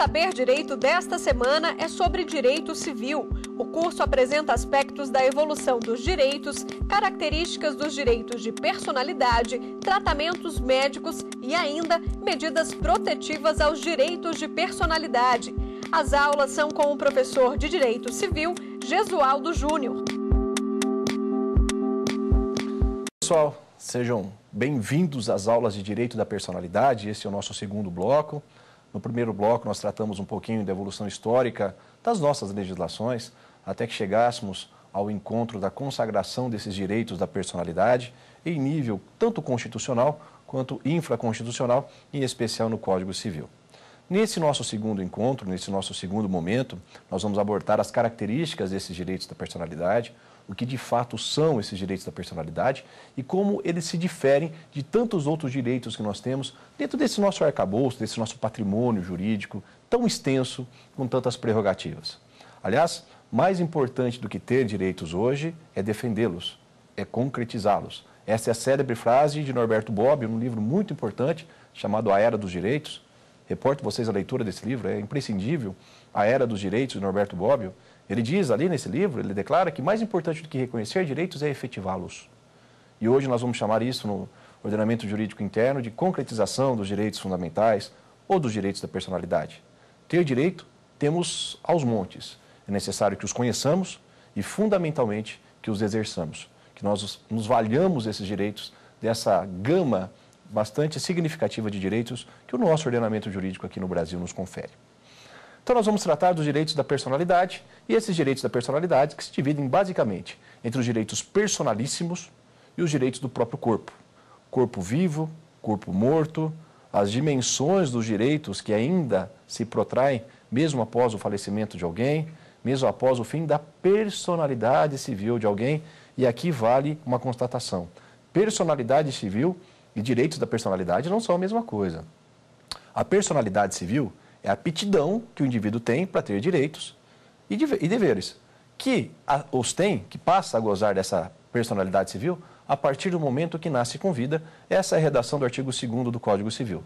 Saber Direito desta semana é sobre direito civil. O curso apresenta aspectos da evolução dos direitos, características dos direitos de personalidade, tratamentos médicos e ainda medidas protetivas aos direitos de personalidade. As aulas são com o professor de Direito Civil, Jesualdo Júnior. Pessoal, sejam bem-vindos às aulas de Direito da Personalidade. Esse é o nosso segundo bloco. No primeiro bloco, nós tratamos um pouquinho da evolução histórica das nossas legislações, até que chegássemos ao encontro da consagração desses direitos da personalidade em nível tanto constitucional quanto infraconstitucional, em especial no Código Civil. Nesse nosso segundo encontro, nesse nosso segundo momento, nós vamos abordar as características desses direitos da personalidade, o que de fato são esses direitos da personalidade e como eles se diferem de tantos outros direitos que nós temos dentro desse nosso arcabouço, desse nosso patrimônio jurídico tão extenso, com tantas prerrogativas. Aliás, mais importante do que ter direitos hoje é defendê-los, é concretizá-los. Essa é a célebre frase de Norberto Bobbio, num livro muito importante chamado A Era dos Direitos. Reporto vocês a leitura desse livro, é imprescindível, A Era dos Direitos, de Norberto Bobbio. Ele diz ali nesse livro, ele declara que mais importante do que reconhecer direitos é efetivá-los. E hoje nós vamos chamar isso no ordenamento jurídico interno de concretização dos direitos fundamentais ou dos direitos da personalidade. Ter direito temos aos montes. É necessário que os conheçamos e, fundamentalmente, que os exerçamos. Que nós nos valhamos desses direitos, dessa gama bastante significativa de direitos que o nosso ordenamento jurídico aqui no Brasil nos confere. Então, nós vamos tratar dos direitos da personalidade e esses direitos da personalidade que se dividem basicamente entre os direitos personalíssimos e os direitos do próprio corpo. Corpo vivo, corpo morto, as dimensões dos direitos que ainda se protraem mesmo após o falecimento de alguém, mesmo após o fim da personalidade civil de alguém. E aqui vale uma constatação. Personalidade civil e direitos da personalidade não são a mesma coisa. A personalidade civil é a aptidão que o indivíduo tem para ter direitos e deveres, que os tem, que passa a gozar dessa personalidade civil a partir do momento que nasce com vida. Essa é a redação do artigo 2º do Código Civil.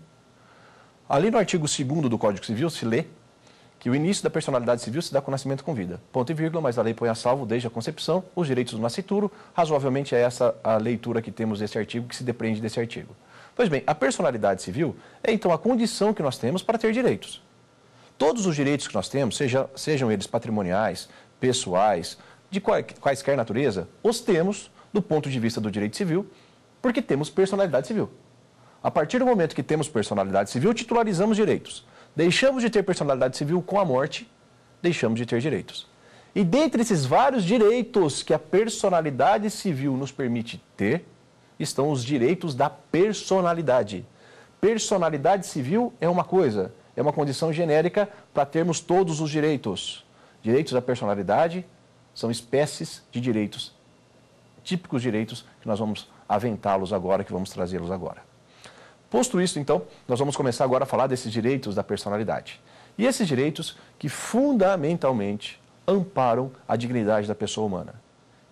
Ali no artigo 2º do Código Civil se lê que o início da personalidade civil se dá com o nascimento com vida, ponto e vírgula, mas a lei põe a salvo, desde a concepção, os direitos do nascituro. Razoavelmente é essa a leitura que temos desse artigo, que se depreende desse artigo. Pois bem, a personalidade civil é então a condição que nós temos para ter direitos. Todos os direitos que nós temos, sejam eles patrimoniais, pessoais, de quaisquer natureza, os temos do ponto de vista do direito civil, porque temos personalidade civil. A partir do momento que temos personalidade civil, titularizamos direitos. Deixamos de ter personalidade civil com a morte, deixamos de ter direitos. E dentre esses vários direitos que a personalidade civil nos permite ter, estão os direitos da personalidade. Personalidade civil é uma coisa, é uma condição genérica para termos todos os direitos. Direitos da personalidade são espécies de direitos, típicos direitos, que nós vamos aventá-los agora, que vamos trazê-los agora. Posto isso, então, nós vamos começar agora a falar desses direitos da personalidade. E esses direitos que fundamentalmente amparam a dignidade da pessoa humana,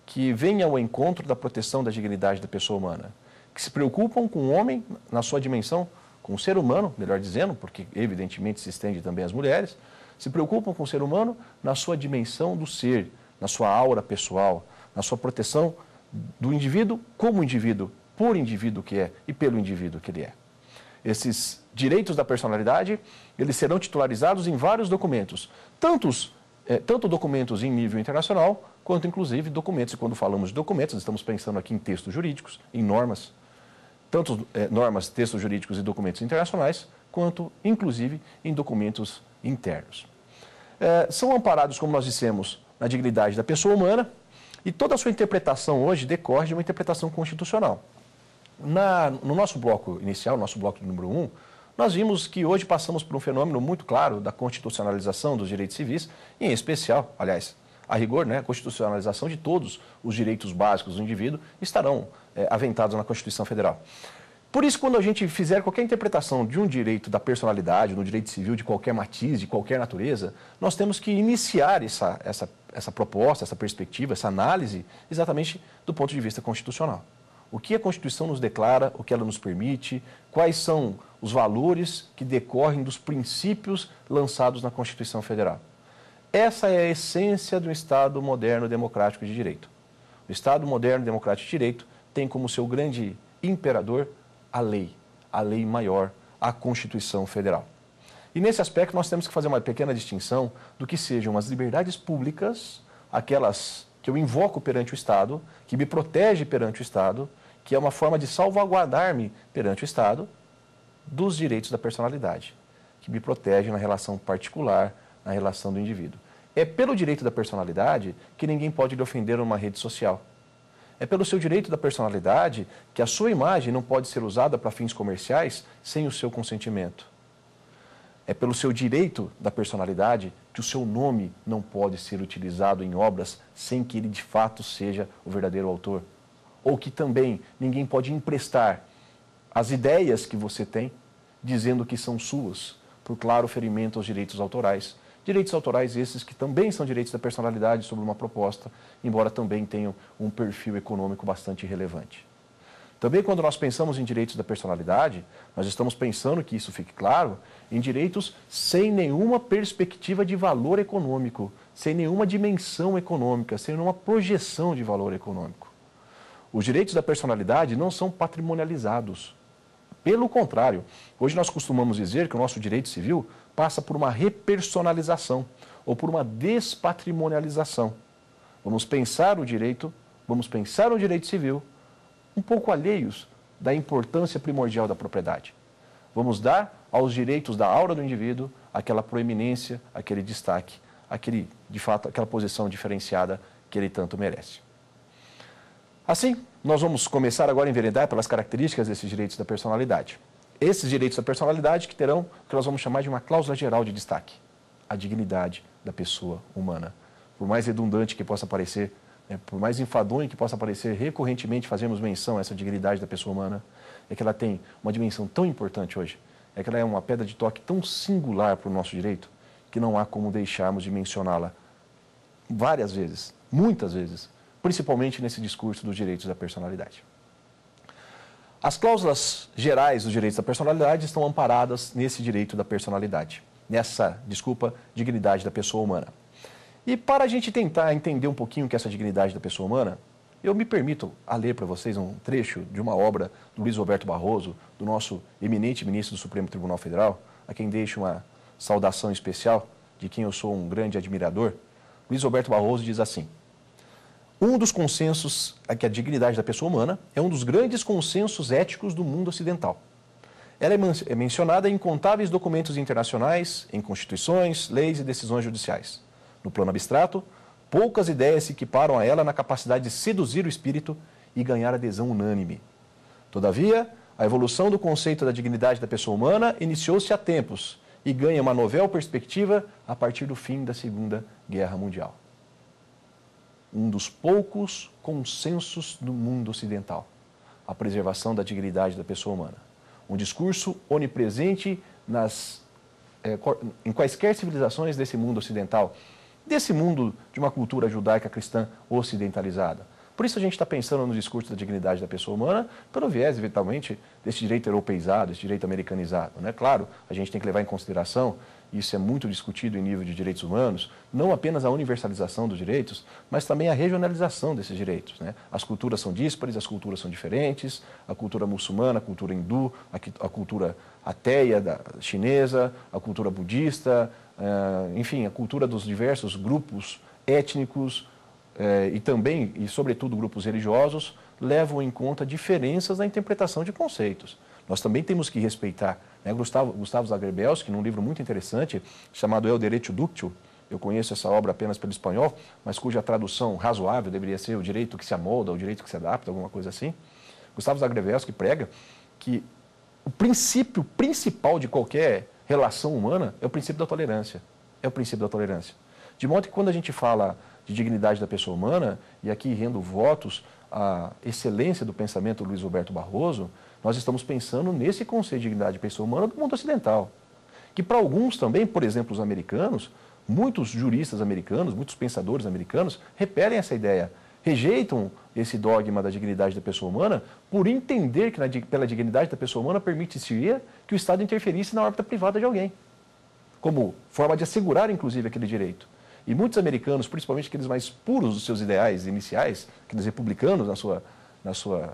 que vêm ao encontro da proteção da dignidade da pessoa humana, que se preocupam com o homem na sua dimensão, com o ser humano, melhor dizendo, porque evidentemente se estende também às mulheres, se preocupam com o ser humano na sua dimensão do ser, na sua aura pessoal, na sua proteção do indivíduo como indivíduo, por indivíduo que é e pelo indivíduo que ele é. Esses direitos da personalidade, eles serão titularizados em vários documentos, tanto documentos em nível internacional, quanto inclusive documentos, e quando falamos de documentos, estamos pensando aqui em textos jurídicos, em normas, tanto normas, textos jurídicos e documentos internacionais, quanto inclusive em documentos internos. São amparados, como nós dissemos, na dignidade da pessoa humana, e toda a sua interpretação hoje decorre de uma interpretação constitucional. No nosso bloco inicial, nosso bloco número 1, nós vimos que hoje passamos por um fenômeno muito claro da constitucionalização dos direitos civis, e em especial, aliás, a rigor, né, a constitucionalização de todos os direitos básicos do indivíduo estarão aventados na Constituição Federal. Por isso, quando a gente fizer qualquer interpretação de um direito da personalidade, no direito civil, de qualquer matiz, de qualquer natureza, nós temos que iniciar essa proposta, essa perspectiva, essa análise, exatamente do ponto de vista constitucional. O que a Constituição nos declara, o que ela nos permite, quais são os valores que decorrem dos princípios lançados na Constituição Federal. Essa é a essência do Estado moderno democrático de direito. O Estado moderno democrático de direito tem como seu grande imperador a lei maior, a Constituição Federal. E nesse aspecto nós temos que fazer uma pequena distinção do que sejam as liberdades públicas, aquelas que eu invoco perante o Estado, que me protege perante o Estado, que é uma forma de salvaguardar-me perante o Estado, dos direitos da personalidade, que me protege na relação particular, na relação do indivíduo. É pelo direito da personalidade que ninguém pode lhe ofender numa rede social. É pelo seu direito da personalidade que a sua imagem não pode ser usada para fins comerciais sem o seu consentimento. É pelo seu direito da personalidade que o seu nome não pode ser utilizado em obras sem que ele de fato seja o verdadeiro autor. Ou que também ninguém pode emprestar as ideias que você tem, dizendo que são suas, por claro ferimento aos direitos autorais. Direitos autorais esses que também são direitos da personalidade sobre uma proposta, embora também tenham um perfil econômico bastante relevante. Também quando nós pensamos em direitos da personalidade, nós estamos pensando, que isso fique claro, em direitos sem nenhuma perspectiva de valor econômico, sem nenhuma dimensão econômica, sem nenhuma projeção de valor econômico. Os direitos da personalidade não são patrimonializados. Pelo contrário, hoje nós costumamos dizer que o nosso direito civil passa por uma repersonalização ou por uma despatrimonialização. Vamos pensar o direito civil um pouco alheios da importância primordial da propriedade. Vamos dar aos direitos da aura do indivíduo aquela proeminência, aquele destaque, de fato, aquela posição diferenciada que ele tanto merece. Assim, nós vamos começar agora a enveredar pelas características desses direitos da personalidade. Esses direitos da personalidade que terão o que nós vamos chamar de uma cláusula geral de destaque, a dignidade da pessoa humana. Por mais redundante que possa parecer, por mais enfadonho que possa parecer, recorrentemente fazemos menção a essa dignidade da pessoa humana, é que ela tem uma dimensão tão importante hoje, é que ela é uma pedra de toque tão singular para o nosso direito, que não há como deixarmos de mencioná-la várias vezes, muitas vezes, principalmente nesse discurso dos direitos da personalidade. As cláusulas gerais dos direitos da personalidade estão amparadas nesse direito da personalidade, dignidade da pessoa humana. E para a gente tentar entender um pouquinho o que é essa dignidade da pessoa humana, eu me permito a ler para vocês um trecho de uma obra do Luís Roberto Barroso, do nosso eminente ministro do Supremo Tribunal Federal, a quem deixo uma saudação especial, de quem eu sou um grande admirador. Luís Roberto Barroso diz assim: um dos consensos é que a dignidade da pessoa humana é um dos grandes consensos éticos do mundo ocidental. Ela é mencionada em incontáveis documentos internacionais, em constituições, leis e decisões judiciais. No plano abstrato, poucas ideias se equiparam a ela na capacidade de seduzir o espírito e ganhar adesão unânime. Todavia, a evolução do conceito da dignidade da pessoa humana iniciou-se há tempos e ganha uma novel perspectiva a partir do fim da Segunda Guerra Mundial. Um dos poucos consensos do mundo ocidental, a preservação da dignidade da pessoa humana. Um discurso onipresente em quaisquer civilizações desse mundo ocidental, desse mundo de uma cultura judaica cristã ocidentalizada. Por isso a gente está pensando no discurso da dignidade da pessoa humana, pelo viés, eventualmente, desse direito europeizado, desse direito americanizado, né? Claro, a gente tem que levar em consideração, isso é muito discutido em nível de direitos humanos, não apenas a universalização dos direitos, mas também a regionalização desses direitos, né? As culturas são díspares, as culturas são diferentes, a cultura muçulmana, a cultura hindu, a cultura ateia chinesa, a cultura budista, enfim, a cultura dos diversos grupos étnicos, e também, e sobretudo, grupos religiosos, levam em conta diferenças na interpretação de conceitos. Nós também temos que respeitar, né? Gustavo Zagrebelsky, num livro muito interessante, chamado É o Direito Dúctil, eu conheço essa obra apenas pelo espanhol, mas cuja tradução razoável deveria ser o direito que se amolda, o direito que se adapta, alguma coisa assim. Gustavo Zagrebelsky prega que o princípio principal de qualquer relação humana é o princípio da tolerância. É o princípio da tolerância. De modo que quando a gente fala de dignidade da pessoa humana, e aqui rendo votos à excelência do pensamento do Luís Roberto Barroso, nós estamos pensando nesse conceito de dignidade da pessoa humana do mundo ocidental, que para alguns também, por exemplo, os americanos, muitos juristas americanos, muitos pensadores americanos, repelem essa ideia rejeitam esse dogma da dignidade da pessoa humana por entender que pela dignidade da pessoa humana permitiria que o Estado interferisse na órbita privada de alguém, como forma de assegurar, inclusive, aquele direito. E muitos americanos, principalmente aqueles mais puros dos seus ideais iniciais, aqueles republicanos na sua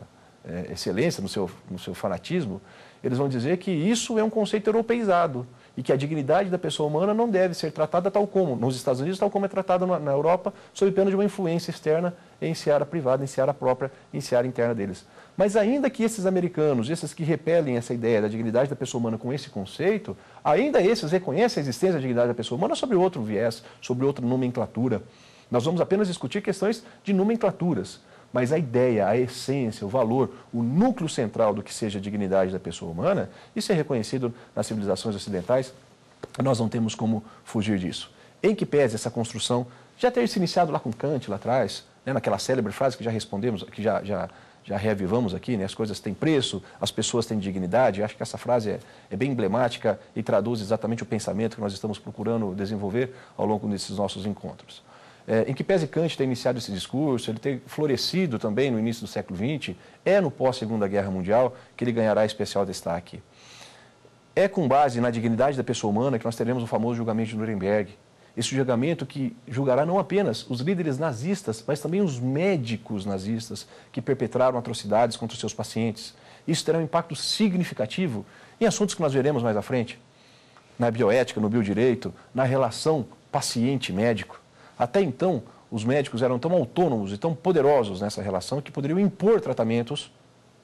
excelência, no seu fanatismo, eles vão dizer que isso é um conceito europeizado e que a dignidade da pessoa humana não deve ser tratada tal como, nos Estados Unidos, tal como é tratada na Europa, sob pena de uma influência externa em seara privada, em seara própria, em seara interna deles. Mas ainda que esses americanos, esses que repelem essa ideia da dignidade da pessoa humana com esse conceito, ainda esses reconhecem a existência da dignidade da pessoa humana sobre outro viés, sobre outra nomenclatura. Nós vamos apenas discutir questões de nomenclaturas. Mas a ideia, a essência, o valor, o núcleo central do que seja a dignidade da pessoa humana, isso é reconhecido nas civilizações ocidentais, nós não temos como fugir disso. Em que pese essa construção já ter se iniciado lá com Kant, lá atrás, né, naquela célebre frase que já respondemos, que já reavivamos aqui, né, as coisas têm preço, as pessoas têm dignidade. Eu acho que essa frase é bem emblemática e traduz exatamente o pensamento que nós estamos procurando desenvolver ao longo desses nossos encontros. Em que pese Kant ter iniciado esse discurso, ele ter florescido também no início do século XX, é no pós-Segunda Guerra Mundial que ele ganhará especial destaque. É com base na dignidade da pessoa humana que nós teremos o famoso julgamento de Nuremberg. Esse julgamento que julgará não apenas os líderes nazistas, mas também os médicos nazistas que perpetraram atrocidades contra os seus pacientes. Isso terá um impacto significativo em assuntos que nós veremos mais à frente, na bioética, no biodireito, na relação paciente-médico. Até então, os médicos eram tão autônomos e tão poderosos nessa relação que poderiam impor tratamentos,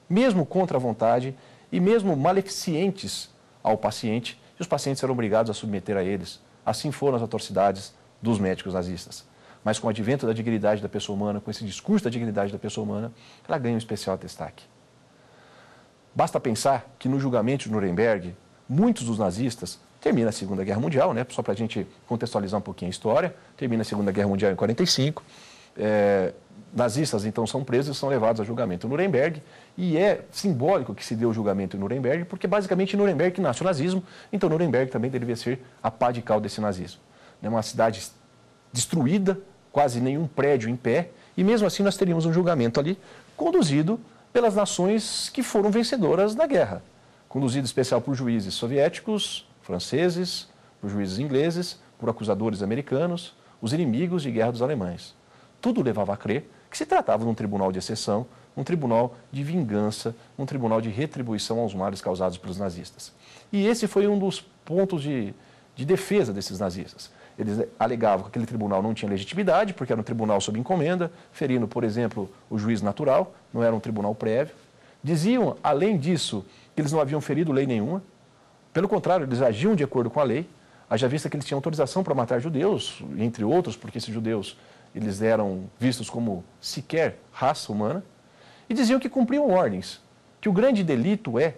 mesmo contra a vontade e mesmo maleficientes ao paciente, e os pacientes eram obrigados a submeter a eles. Assim foram as atrocidades dos médicos nazistas. Mas com o advento da dignidade da pessoa humana, com esse discurso da dignidade da pessoa humana, ela ganha um especial destaque. Basta pensar que no julgamento de Nuremberg, muitos dos nazistas... Termina a Segunda Guerra Mundial, né? Só para a gente contextualizar um pouquinho a história. Termina a Segunda Guerra Mundial em 1945. Nazistas, então, são presos e são levados a julgamento em Nuremberg. E é simbólico que se deu o julgamento em Nuremberg, porque basicamente em Nuremberg nasce o nazismo. Então, Nuremberg também deveria ser a pá de cal desse nazismo. É uma cidade destruída, quase nenhum prédio em pé. E mesmo assim, nós teríamos um julgamento ali conduzido pelas nações que foram vencedoras da guerra. Conduzido especial por juízes soviéticos... franceses, por juízes ingleses, por acusadores americanos, os inimigos de guerra dos alemães. Tudo levava a crer que se tratava de um tribunal de exceção, um tribunal de vingança, um tribunal de retribuição aos males causados pelos nazistas. E esse foi um dos pontos de defesa desses nazistas. Eles alegavam que aquele tribunal não tinha legitimidade, porque era um tribunal sob encomenda, ferindo, por exemplo, o juiz natural, não era um tribunal prévio. Diziam, além disso, que eles não haviam ferido lei nenhuma. Pelo contrário, eles agiam de acordo com a lei, haja vista que eles tinham autorização para matar judeus, entre outros, porque esses judeus eles eram vistos como sequer raça humana, e diziam que cumpriam ordens, que o grande delito é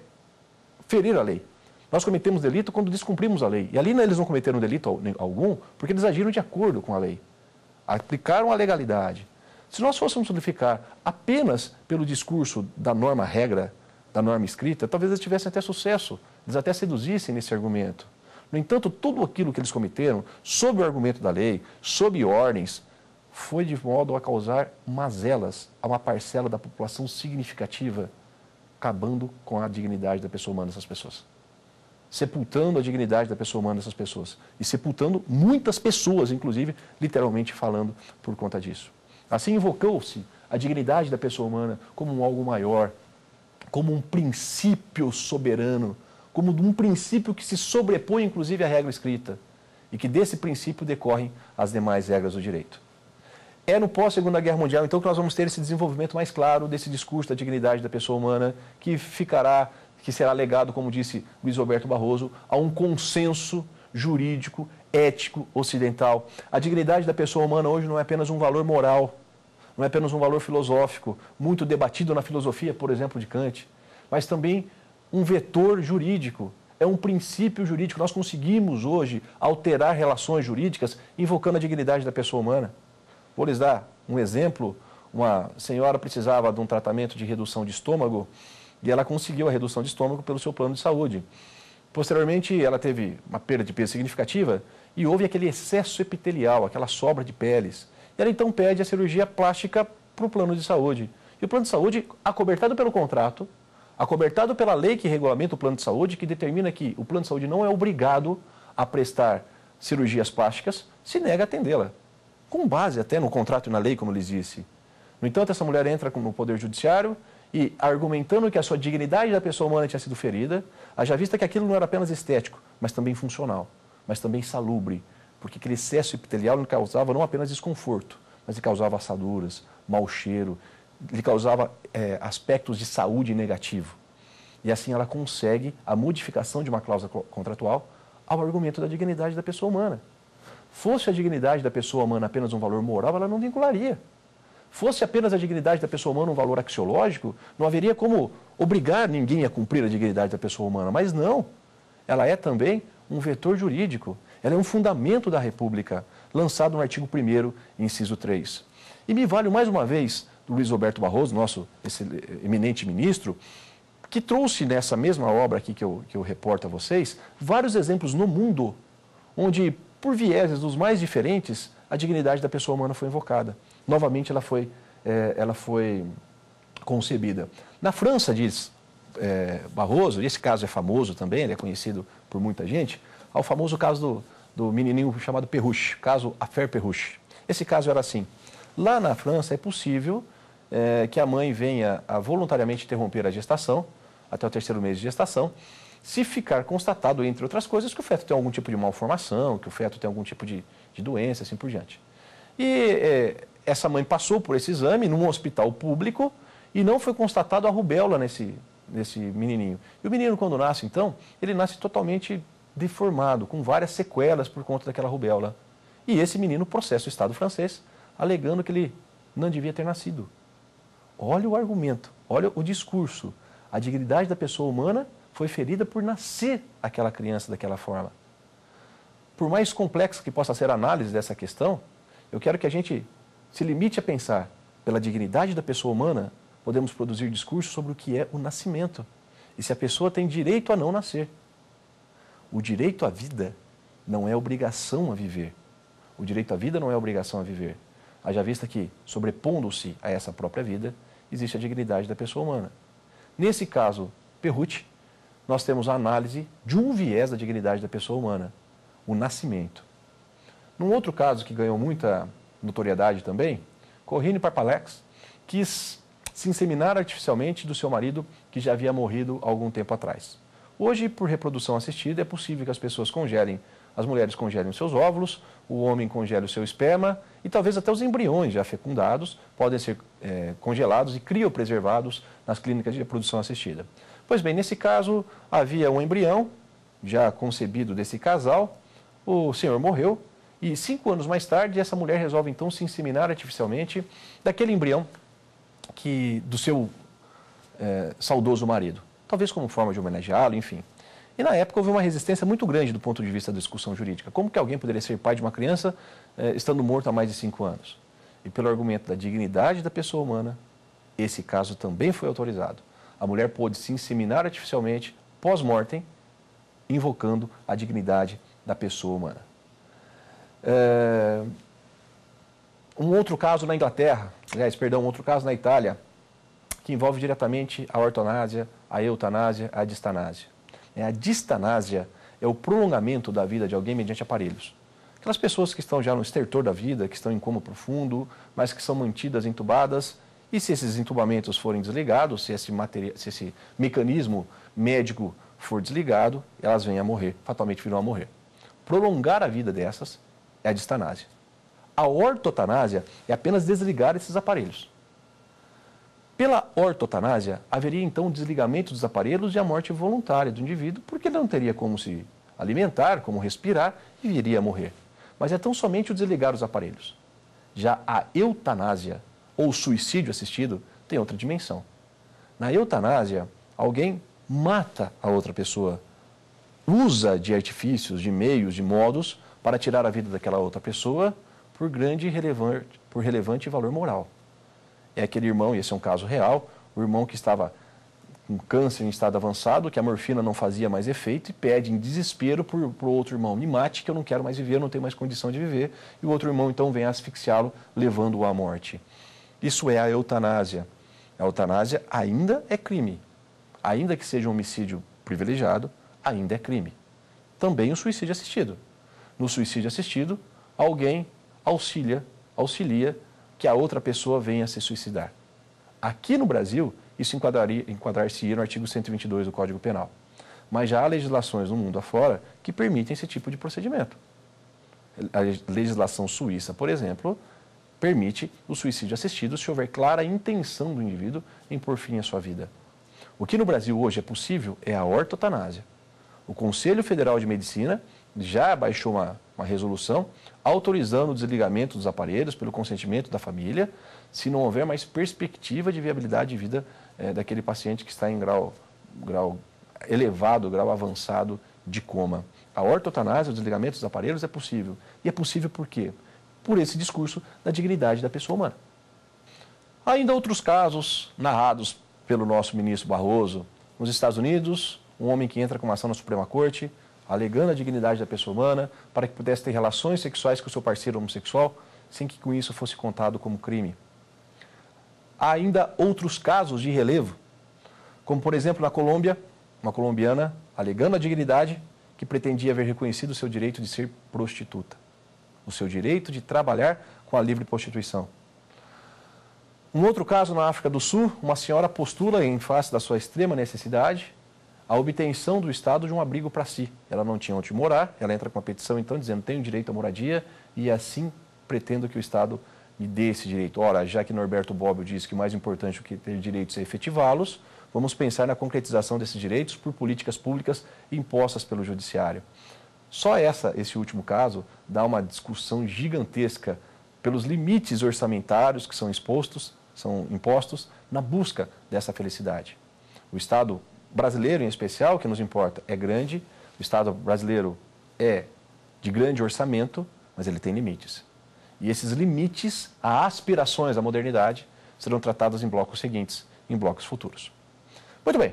ferir a lei. Nós cometemos delito quando descumprimos a lei. E ali eles não cometeram delito algum, porque eles agiram de acordo com a lei, aplicaram a legalidade. Se nós fôssemos simplificar apenas pelo discurso da norma-regra, da norma escrita, talvez eles tivessem até sucesso, eles até seduzissem nesse argumento. No entanto, tudo aquilo que eles cometeram, sob o argumento da lei, sob ordens, foi de modo a causar mazelas a uma parcela da população significativa, acabando com a dignidade da pessoa humana dessas pessoas. Sepultando a dignidade da pessoa humana dessas pessoas. E sepultando muitas pessoas, inclusive, literalmente falando por conta disso. Assim, invocou-se a dignidade da pessoa humana como um algo maior, como um princípio soberano, como de um princípio que se sobrepõe, inclusive, à regra escrita, e que desse princípio decorrem as demais regras do direito. É no pós-Segunda Guerra Mundial, então, que nós vamos ter esse desenvolvimento mais claro desse discurso da dignidade da pessoa humana, que será legado, como disse Luís Roberto Barroso, a um consenso jurídico, ético, ocidental. A dignidade da pessoa humana hoje não é apenas um valor moral, não é apenas um valor filosófico, muito debatido na filosofia, por exemplo, de Kant, mas também um vetor jurídico, é um princípio jurídico. Nós conseguimos hoje alterar relações jurídicas invocando a dignidade da pessoa humana. Vou lhes dar um exemplo. Uma senhora precisava de um tratamento de redução de estômago e ela conseguiu a redução de estômago pelo seu plano de saúde. Posteriormente, ela teve uma perda de peso significativa e houve aquele excesso epitelial, aquela sobra de peles. Ela então pede a cirurgia plástica para o plano de saúde. E o plano de saúde, acobertado pelo contrato, acobertado pela lei que regulamenta o plano de saúde, que determina que o plano de saúde não é obrigado a prestar cirurgias plásticas, se nega a atendê-la. Com base até no contrato e na lei, como eu lhes disse. No entanto, essa mulher entra no Poder Judiciário e, argumentando que a sua dignidade da pessoa humana tinha sido ferida, haja vista que aquilo não era apenas estético, mas também funcional, mas também salubre, porque aquele excesso epitelial lhe causava não apenas desconforto, mas lhe causava assaduras, mau cheiro, lhe causava aspectos de saúde negativo. E assim ela consegue a modificação de uma cláusula contratual ao argumento da dignidade da pessoa humana. Fosse a dignidade da pessoa humana apenas um valor moral, ela não vincularia. Fosse apenas a dignidade da pessoa humana um valor axiológico, não haveria como obrigar ninguém a cumprir a dignidade da pessoa humana. Mas não, ela é também um vetor jurídico, ela é um fundamento da República, lançado no artigo 1º, inciso 3. E me vale mais uma vez do Luís Roberto Barroso, nosso eminente ministro, que trouxe nessa mesma obra aqui que eu reporto a vocês, vários exemplos no mundo, onde, por vieses dos mais diferentes, a dignidade da pessoa humana foi invocada. Novamente, ela foi concebida. Na França, diz Barroso, e esse caso é famoso também, ele é conhecido por muita gente, ao famoso caso do menininho chamado Perruche, caso Affaire Perruche. Esse caso era assim. Lá na França, é possível que a mãe venha a voluntariamente interromper a gestação, até o 3º mês de gestação, se ficar constatado, entre outras coisas, que o feto tem algum tipo de malformação, que o feto tem algum tipo de doença, assim por diante. E essa mãe passou por esse exame num hospital público e não foi constatado a rubéola nesse menininho. E o menino, quando nasce, então, ele nasce totalmente deformado, com várias sequelas por conta daquela rubéola. E esse menino processa o Estado francês, alegando que ele não devia ter nascido. Olha o argumento, olha o discurso. A dignidade da pessoa humana foi ferida por nascer aquela criança daquela forma. Por mais complexa que possa ser a análise dessa questão, eu quero que a gente se limite a pensar, pela dignidade da pessoa humana, podemos produzir discurso sobre o que é o nascimento e se a pessoa tem direito a não nascer. O direito à vida não é obrigação a viver. O direito à vida não é obrigação a viver. Haja vista que, sobrepondo-se a essa própria vida, existe a dignidade da pessoa humana. Nesse caso, Perruche, nós temos a análise de um viés da dignidade da pessoa humana, o nascimento. Num outro caso que ganhou muita notoriedade também, Corrine Parpalex quis se inseminar artificialmente do seu marido, que já havia morrido há algum tempo atrás. Hoje, por reprodução assistida, é possível que as pessoas congelem, as mulheres congelem os seus óvulos, o homem congela o seu esperma e talvez até os embriões já fecundados podem ser congelados e criopreservados nas clínicas de reprodução assistida. Pois bem, nesse caso, havia um embrião, já concebido desse casal, o senhor morreu e 5 anos mais tarde essa mulher resolve então se inseminar artificialmente daquele embrião do seu saudoso marido, talvez como forma de homenageá-lo, enfim. E na época houve uma resistência muito grande do ponto de vista da discussão jurídica. Como que alguém poderia ser pai de uma criança estando morto há mais de 5 anos? E pelo argumento da dignidade da pessoa humana, esse caso também foi autorizado. A mulher pôde se inseminar artificialmente, pós-mortem, invocando a dignidade da pessoa humana. Um outro caso na Inglaterra, um outro caso na Itália, que envolve diretamente a ortonásia, a eutanásia, a distanásia. A distanásia é o prolongamento da vida de alguém mediante aparelhos. Aquelas pessoas que estão já no estertor da vida, que estão em coma profundo, mas que são mantidas entubadas. E se esses entubamentos forem desligados, se esse mecanismo médico for desligado, elas vêm a morrer, fatalmente virão a morrer. Prolongar a vida dessas é a distanásia. A ortotanásia é apenas desligar esses aparelhos. Pela ortotanásia, haveria então o desligamento dos aparelhos e a morte voluntária do indivíduo, porque não teria como se alimentar, como respirar e viria a morrer. Mas é tão somente o desligar os aparelhos. Já a eutanásia, ou suicídio assistido, tem outra dimensão. Na eutanásia, alguém mata a outra pessoa, usa de artifícios, de meios, de modos para tirar a vida daquela outra pessoa por grande e relevante valor moral. É aquele irmão, e esse é um caso real, o irmão que estava com câncer em estado avançado, que a morfina não fazia mais efeito e pede em desespero para o outro irmão, me mate que eu não quero mais viver, eu não tenho mais condição de viver. E o outro irmão então vem asfixiá-lo, levando-o à morte. Isso é a eutanásia. A eutanásia ainda é crime. Ainda que seja um homicídio privilegiado, ainda é crime. Também o suicídio assistido. No suicídio assistido, alguém auxilia que a outra pessoa venha a se suicidar. Aqui no Brasil, isso enquadrar-se-ia no artigo 122 do Código Penal. Mas já há legislações no mundo afora que permitem esse tipo de procedimento. A legislação suíça, por exemplo, permite o suicídio assistido se houver clara intenção do indivíduo em pôr fim à sua vida. O que no Brasil hoje é possível é a ortotanásia. O Conselho Federal de Medicina já baixou uma resolução autorizando o desligamento dos aparelhos pelo consentimento da família, se não houver mais perspectiva de viabilidade de vida daquele paciente que está em grau elevado, grau avançado de coma. A ortotanásia, o desligamento dos aparelhos é possível. E é possível por quê? Por esse discurso da dignidade da pessoa humana. Há ainda outros casos narrados pelo nosso ministro Barroso. Nos Estados Unidos, um homem que entra com uma ação na Suprema Corte, alegando a dignidade da pessoa humana para que pudesse ter relações sexuais com o seu parceiro homossexual, sem que com isso fosse contado como crime. Há ainda outros casos de relevo, como por exemplo na Colômbia, uma colombiana alegando a dignidade que pretendia ver reconhecido o seu direito de ser prostituta, o seu direito de trabalhar com a livre prostituição. Um outro caso na África do Sul, uma senhora postula em face da sua extrema necessidade a obtenção do Estado de um abrigo para si. Ela não tinha onde morar, ela entra com uma petição então dizendo tenho direito à moradia e assim pretendo que o Estado me dê esse direito. Ora, já que Norberto Bobbio disse que o mais importante do que ter direitos é efetivá-los, vamos pensar na concretização desses direitos por políticas públicas impostas pelo Judiciário. Só esse último caso dá uma discussão gigantesca pelos limites orçamentários que são impostos na busca dessa felicidade. O Estado brasileiro, em especial, que nos importa, é grande. O Estado brasileiro é de grande orçamento, mas ele tem limites. E esses limites a aspirações à modernidade serão tratados em blocos seguintes, em blocos futuros. Muito bem.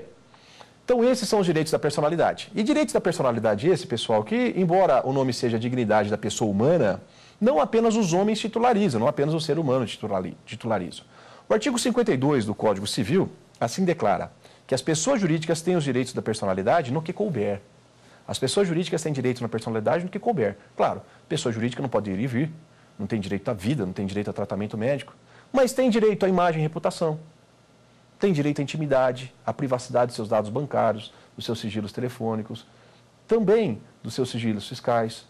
Então, esses são os direitos da personalidade. E direitos da personalidade esse, pessoal, que, embora o nome seja dignidade da pessoa humana, não apenas os homens titularizam, não apenas o ser humano titulariza. O artigo 52 do Código Civil assim declara que as pessoas jurídicas têm os direitos da personalidade no que couber. As pessoas jurídicas têm direito na personalidade no que couber. Claro, pessoa jurídica não pode ir e vir, não tem direito à vida, não tem direito a tratamento médico, mas tem direito à imagem e reputação, tem direito à intimidade, à privacidade dos seus dados bancários, dos seus sigilos telefônicos, também dos seus sigilos fiscais.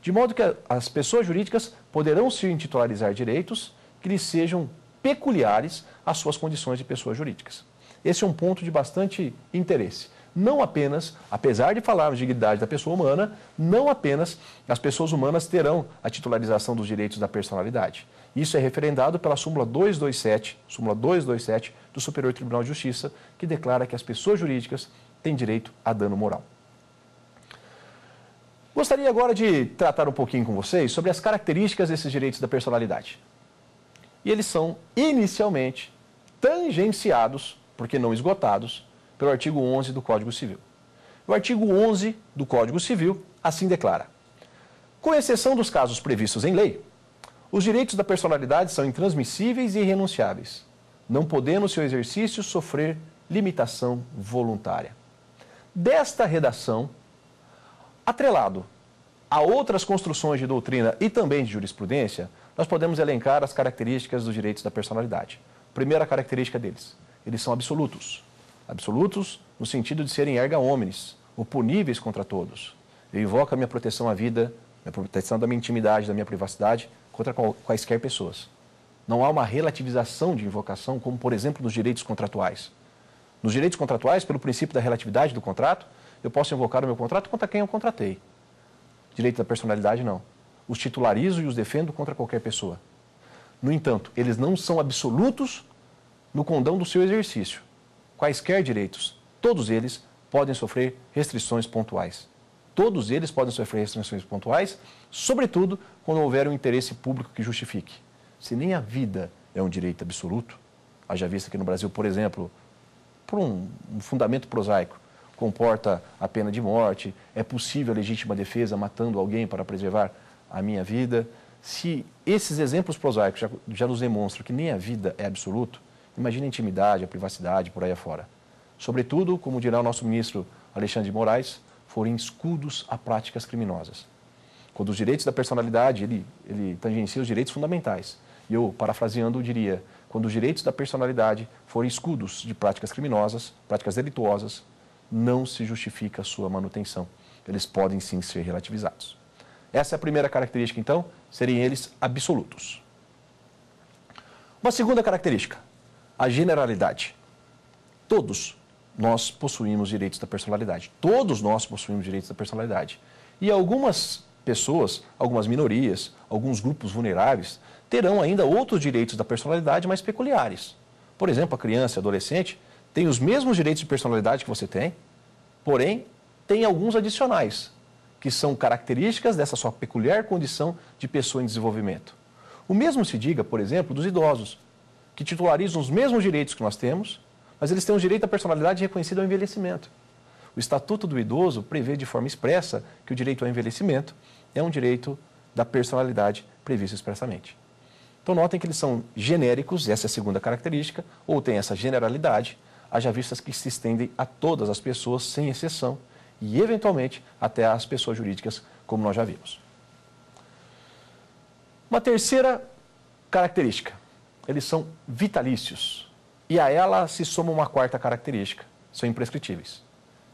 De modo que as pessoas jurídicas poderão se titularizar direitos que lhes sejam peculiares às suas condições de pessoas jurídicas. Esse é um ponto de bastante interesse. Não apenas, apesar de falarmos de dignidade da pessoa humana, não apenas as pessoas humanas terão a titularização dos direitos da personalidade. Isso é referendado pela súmula 227 do Superior Tribunal de Justiça, que declara que as pessoas jurídicas têm direito a dano moral. Gostaria agora de tratar um pouquinho com vocês sobre as características desses direitos da personalidade. E eles são inicialmente tangenciados, porque não esgotados, pelo artigo 11 do Código Civil. O artigo 11 do Código Civil assim declara: com exceção dos casos previstos em lei, os direitos da personalidade são intransmissíveis e irrenunciáveis, não podendo seu exercício sofrer limitação voluntária. Desta redação, atrelado a outras construções de doutrina e também de jurisprudência, nós podemos elencar as características dos direitos da personalidade. Primeira característica deles: eles são absolutos. Absolutos no sentido de serem erga omnes, oponíveis contra todos. Eu invoco a minha proteção à vida, a proteção da minha intimidade, da minha privacidade, contra quaisquer pessoas. Não há uma relativização de invocação, como, por exemplo, nos direitos contratuais. Nos direitos contratuais, pelo princípio da relatividade do contrato, eu posso invocar o meu contrato contra quem eu contratei. Direito da personalidade, não. Os titularizo e os defendo contra qualquer pessoa. No entanto, eles não são absolutos no condão do seu exercício. Quaisquer direitos, todos eles podem sofrer restrições pontuais. Todos eles podem sofrer restrições pontuais, sobretudo quando houver um interesse público que justifique. Se nem a vida é um direito absoluto, haja vista que no Brasil, por exemplo, por um fundamento prosaico, comporta a pena de morte, é possível a legítima defesa matando alguém para preservar a minha vida. Se esses exemplos prosaicos já nos demonstram que nem a vida é absoluto, imagina a intimidade, a privacidade, por aí afora. Sobretudo, como dirá o nosso ministro Alexandre de Moraes, forem escudos a práticas criminosas. Quando os direitos da personalidade, ele tangencia os direitos fundamentais. E eu, parafraseando, diria, quando os direitos da personalidade forem escudos de práticas criminosas, práticas delituosas, não se justifica a sua manutenção. Eles podem sim ser relativizados. Essa é a primeira característica, então, serem eles absolutos. Uma segunda característica, a generalidade. Todos nós possuímos direitos da personalidade. Todos nós possuímos direitos da personalidade. E algumas pessoas, algumas minorias, alguns grupos vulneráveis, terão ainda outros direitos da personalidade mais peculiares. Por exemplo, a criança e adolescente têm os mesmos direitos de personalidade que você tem, porém, tem alguns adicionais, que são características dessa sua peculiar condição de pessoa em desenvolvimento. O mesmo se diga, por exemplo, dos idosos, que titularizam os mesmos direitos que nós temos, mas eles têm o direito à personalidade reconhecido ao envelhecimento. O Estatuto do Idoso prevê de forma expressa que o direito ao envelhecimento é um direito da personalidade previsto expressamente. Então, notem que eles são genéricos, essa é a segunda característica, ou tem essa generalidade, haja vistas que se estendem a todas as pessoas, sem exceção, e, eventualmente, até às pessoas jurídicas, como nós já vimos. Uma terceira característica, eles são vitalícios, e a ela se soma uma quarta característica, são imprescritíveis.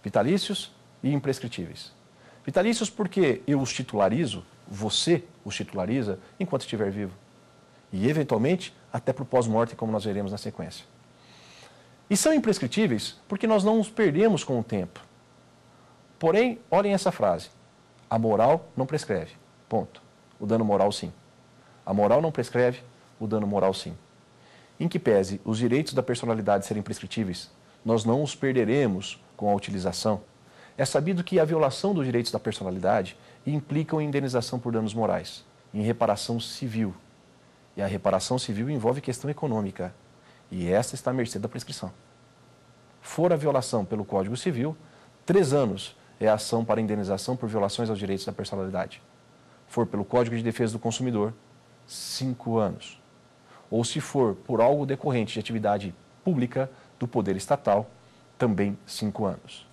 Vitalícios e imprescritíveis. Vitalícios porque eu os titularizo, você os titulariza, enquanto estiver vivo. E, eventualmente, até para o pós-morte, como nós veremos na sequência. E são imprescritíveis porque nós não os perdemos com o tempo. Porém, olhem essa frase, a moral não prescreve, ponto. O dano moral, sim. A moral não prescreve, o dano moral, sim. Em que pese os direitos da personalidade serem imprescritíveis, nós não os perderemos com a utilização. É sabido que a violação dos direitos da personalidade implica em indenização por danos morais, em reparação civil. E a reparação civil envolve questão econômica, e essa está à mercê da prescrição. Fora a violação pelo Código Civil, 3 anos é a ação para indenização por violações aos direitos da personalidade. For pelo Código de Defesa do Consumidor, 5 anos. Ou se for por algo decorrente de atividade pública do poder estatal, também 5 anos.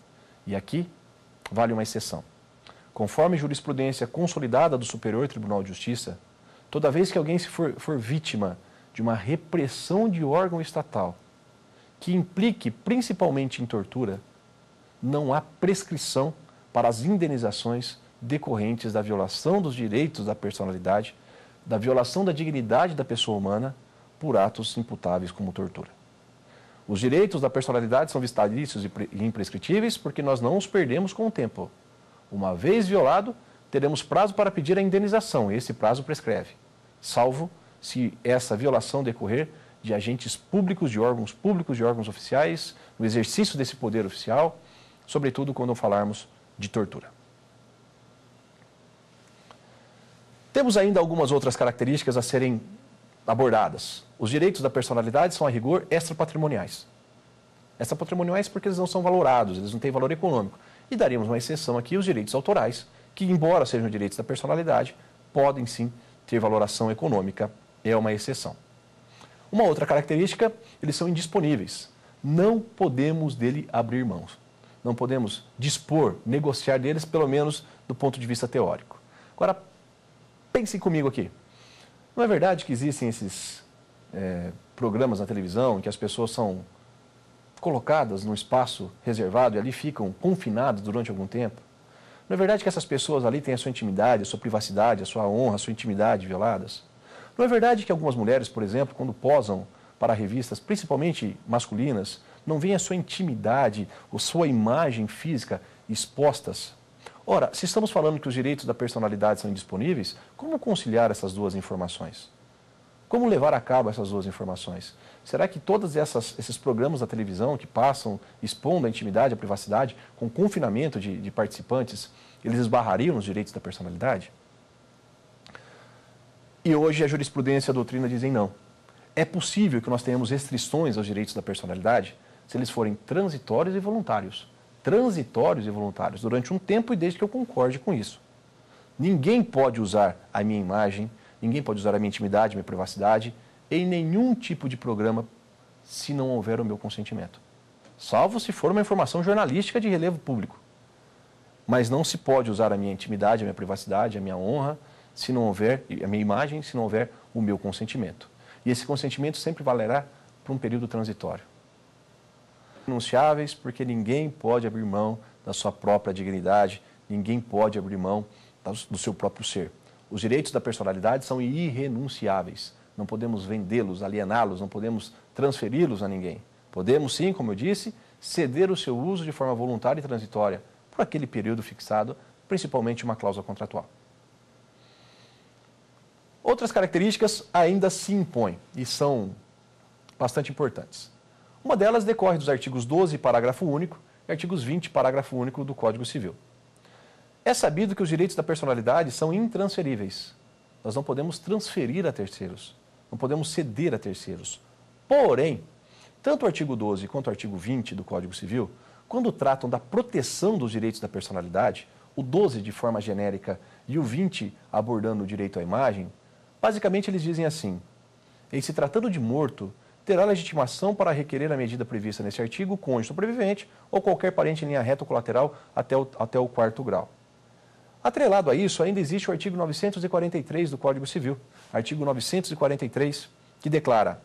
E aqui vale uma exceção. Conforme jurisprudência consolidada do Superior Tribunal de Justiça, toda vez que alguém for vítima de uma repressão de órgão estatal que implique principalmente em tortura, não há prescrição para as indenizações decorrentes da violação dos direitos da personalidade, da violação da dignidade da pessoa humana por atos imputáveis como tortura. Os direitos da personalidade são vitalícios e imprescritíveis porque nós não os perdemos com o tempo. Uma vez violado, teremos prazo para pedir a indenização, esse prazo prescreve, salvo se essa violação decorrer de agentes públicos, de órgãos oficiais, no exercício desse poder oficial, sobretudo quando falarmos de tortura. Temos ainda algumas outras características a serem abordadas. Os direitos da personalidade são, a rigor, extrapatrimoniais. Extrapatrimoniais porque eles não são valorados, eles não têm valor econômico. E daremos uma exceção aqui, os direitos autorais, que, embora sejam direitos da personalidade, podem sim ter valoração econômica, é uma exceção. Uma outra característica, eles são indisponíveis. Não podemos dele abrir mãos. Não podemos dispor, negociar deles, pelo menos do ponto de vista teórico. Agora, pensem comigo aqui. Não é verdade que existem esses programas na televisão em que as pessoas são colocadas num espaço reservado e ali ficam confinadas durante algum tempo? Não é verdade que essas pessoas ali têm a sua intimidade, a sua privacidade, a sua honra, a sua intimidade violadas? Não é verdade que algumas mulheres, por exemplo, quando posam para revistas, principalmente masculinas, não veem a sua intimidade ou sua imagem física expostas? Ora, se estamos falando que os direitos da personalidade são indisponíveis, como conciliar essas duas informações? Como levar a cabo essas duas informações? Será que todos esses programas da televisão que passam expondo a intimidade, a privacidade, com confinamento de participantes, eles esbarrariam os direitos da personalidade? E hoje a jurisprudência e a doutrina dizem não. É possível que nós tenhamos restrições aos direitos da personalidade, se eles forem transitórios e voluntários. Transitórios e voluntários, durante um tempo e desde que eu concorde com isso. Ninguém pode usar a minha imagem, ninguém pode usar a minha intimidade, minha privacidade, em nenhum tipo de programa, se não houver o meu consentimento. Salvo se for uma informação jornalística de relevo público. Mas não se pode usar a minha intimidade, a minha privacidade, a minha honra, se não houver, a minha imagem, se não houver o meu consentimento. E esse consentimento sempre valerá para um período transitório. Renunciáveis, porque ninguém pode abrir mão da sua própria dignidade, ninguém pode abrir mão do seu próprio ser. Os direitos da personalidade são irrenunciáveis. Não podemos vendê-los, aliená-los, não podemos transferi-los a ninguém. Podemos, sim, como eu disse, ceder o seu uso de forma voluntária e transitória por aquele período fixado, principalmente uma cláusula contratual. Outras características ainda se impõem e são bastante importantes. Uma delas decorre dos artigos 12, parágrafo único, e artigos 20, parágrafo único do Código Civil. É sabido que os direitos da personalidade são intransferíveis. Nós não podemos transferir a terceiros, não podemos ceder a terceiros. Porém, tanto o artigo 12 quanto o artigo 20 do Código Civil, quando tratam da proteção dos direitos da personalidade, o 12 de forma genérica e o 20 abordando o direito à imagem, basicamente eles dizem assim: em se tratando de morto, terá legitimação para requerer a medida prevista nesse artigo o cônjuge sobrevivente ou qualquer parente em linha reta ou colateral até o quarto grau. Atrelado a isso, ainda existe o artigo 943 do Código Civil, artigo 943, que declara: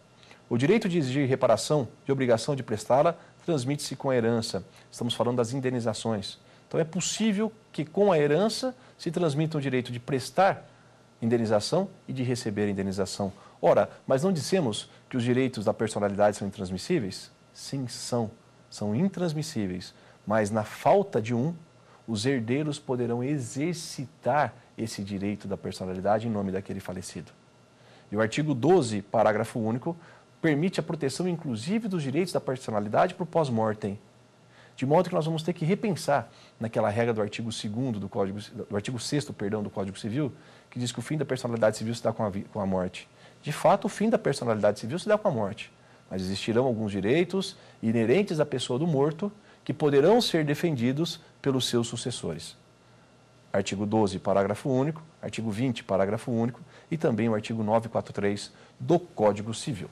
o direito de exigir reparação e obrigação de prestá-la transmite-se com a herança. Estamos falando das indenizações. Então é possível que com a herança se transmita o direito de prestar indenização e de receber indenização. Ora, mas não dissemos que os direitos da personalidade são intransmissíveis? Sim, são intransmissíveis, mas na falta de um, os herdeiros poderão exercitar esse direito da personalidade em nome daquele falecido. E o artigo 12, parágrafo único, permite a proteção, inclusive, dos direitos da personalidade para o pós-mortem. De modo que nós vamos ter que repensar naquela regra do artigo 2º do Código, do artigo 6º, perdão, do Código Civil, que diz que o fim da personalidade civil se dá com a morte. De fato, o fim da personalidade civil se dá com a morte, mas existirão alguns direitos inerentes à pessoa do morto que poderão ser defendidos pelos seus sucessores. Artigo 12, parágrafo único, artigo 20, parágrafo único e também o artigo 943 do Código Civil.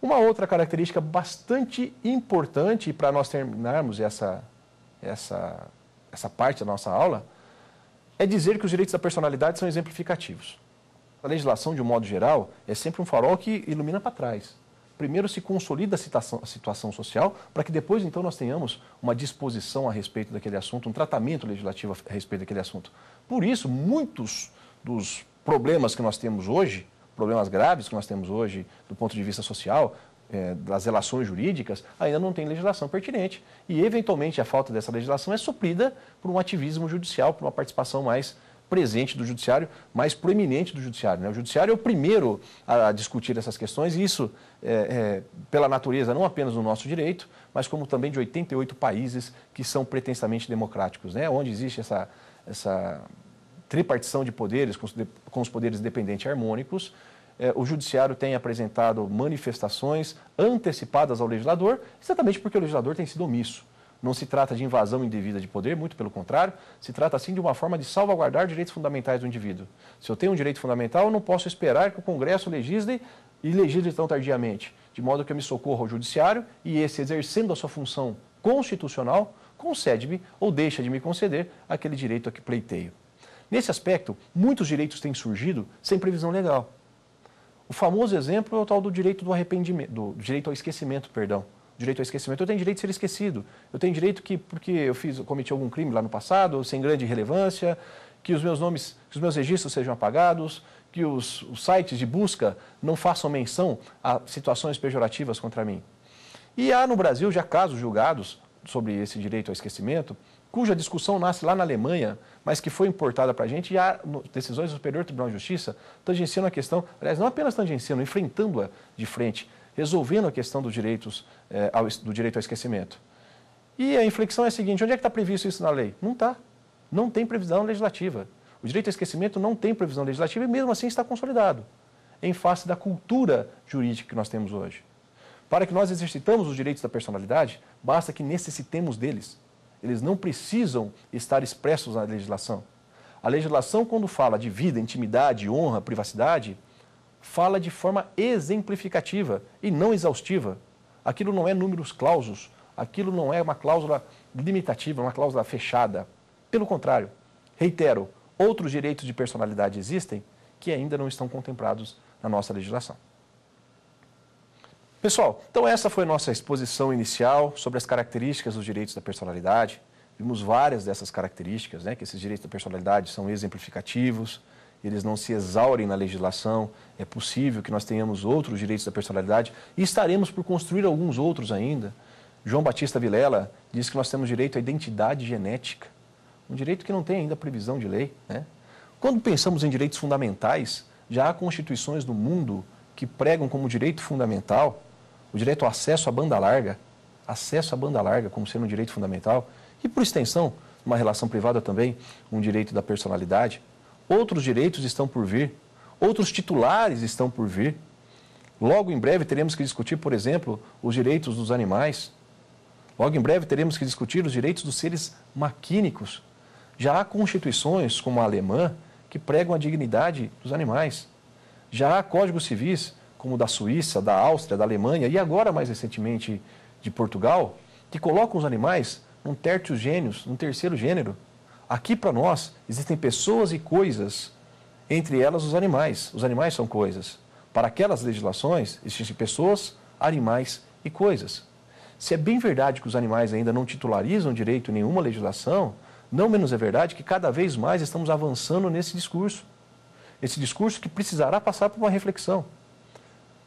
Uma outra característica bastante importante, para nós terminarmos essa parte da nossa aula, é dizer que os direitos da personalidade são exemplificativos. A legislação, de um modo geral, é sempre um farol que ilumina para trás. Primeiro se consolida a situação social, para que depois, então, nós tenhamos uma disposição a respeito daquele assunto, um tratamento legislativo a respeito daquele assunto. Por isso, muitos dos problemas que nós temos hoje, problemas graves que nós temos hoje do ponto de vista social, das relações jurídicas, ainda não tem legislação pertinente. E, eventualmente, a falta dessa legislação é suprida por um ativismo judicial, por uma participação mais presente do judiciário, mais proeminente do judiciário, né? O judiciário é o primeiro a discutir essas questões e isso, pela natureza, não apenas do nosso direito, mas como também de 88 países que são pretensamente democráticos, né? Onde existe essa tripartição de poderes, com os poderes dependentes e harmônicos, o judiciário tem apresentado manifestações antecipadas ao legislador, exatamente porque o legislador tem sido omisso. Não se trata de invasão indevida de poder, muito pelo contrário, se trata sim de uma forma de salvaguardar direitos fundamentais do indivíduo. Se eu tenho um direito fundamental, eu não posso esperar que o Congresso legisle e legisle tão tardiamente, de modo que eu me socorro ao judiciário e esse, exercendo a sua função constitucional, concede-me ou deixa de me conceder aquele direito a que pleiteio. Nesse aspecto, muitos direitos têm surgido sem previsão legal. O famoso exemplo é o tal do direito do arrependimento, do direito ao esquecimento, perdão. Direito ao esquecimento. Eu tenho direito de ser esquecido. Eu tenho direito que, porque eu cometi algum crime lá no passado, sem grande relevância, que os meus nomes, que os meus registros sejam apagados, que os sites de busca não façam menção a situações pejorativas contra mim. E há no Brasil já casos julgados sobre esse direito ao esquecimento, cuja discussão nasce lá na Alemanha, mas que foi importada para a gente, e há decisões do Superior Tribunal de Justiça tangenciando a questão, aliás, não apenas tangenciando, enfrentando-a de frente, resolvendo a questão dos direitos, do direito ao esquecimento. E a inflexão é a seguinte: onde é que está previsto isso na lei? Não está. Não tem previsão legislativa. O direito ao esquecimento não tem previsão legislativa e mesmo assim está consolidado, em face da cultura jurídica que nós temos hoje. Para que nós exercitamos os direitos da personalidade, basta que necessitemos deles. Eles não precisam estar expressos na legislação. A legislação, quando fala de vida, intimidade, honra, privacidade, fala de forma exemplificativa e não exaustiva. Aquilo não é numerus clausus, aquilo não é uma cláusula limitativa, uma cláusula fechada. Pelo contrário, reitero, outros direitos de personalidade existem que ainda não estão contemplados na nossa legislação. Pessoal, então essa foi a nossa exposição inicial sobre as características dos direitos da personalidade. Vimos várias dessas características, né? Que esses direitos da personalidade são exemplificativos, eles não se exaurem na legislação, é possível que nós tenhamos outros direitos da personalidade e estaremos por construir alguns outros ainda. João Batista Vilela diz que nós temos direito à identidade genética, um direito que não tem ainda previsão de lei, né? Quando pensamos em direitos fundamentais, já há constituições no mundo que pregam como direito fundamental o direito ao acesso à banda larga como sendo um direito fundamental, e por extensão, uma relação privada também, um direito da personalidade. Outros direitos estão por vir, outros titulares estão por vir. Logo em breve teremos que discutir, por exemplo, os direitos dos animais. Logo em breve teremos que discutir os direitos dos seres maquínicos. Já há constituições, como a alemã, que pregam a dignidade dos animais. Já há códigos civis, como o da Suíça, da Áustria, da Alemanha e agora, mais recentemente, de Portugal, que colocam os animais num tertio gênius, num terceiro gênero. Aqui, para nós, existem pessoas e coisas, entre elas os animais. Os animais são coisas. Para aquelas legislações, existem pessoas, animais e coisas. Se é bem verdade que os animais ainda não titularizam direito em nenhuma legislação, não menos é verdade que cada vez mais estamos avançando nesse discurso. Esse discurso que precisará passar por uma reflexão.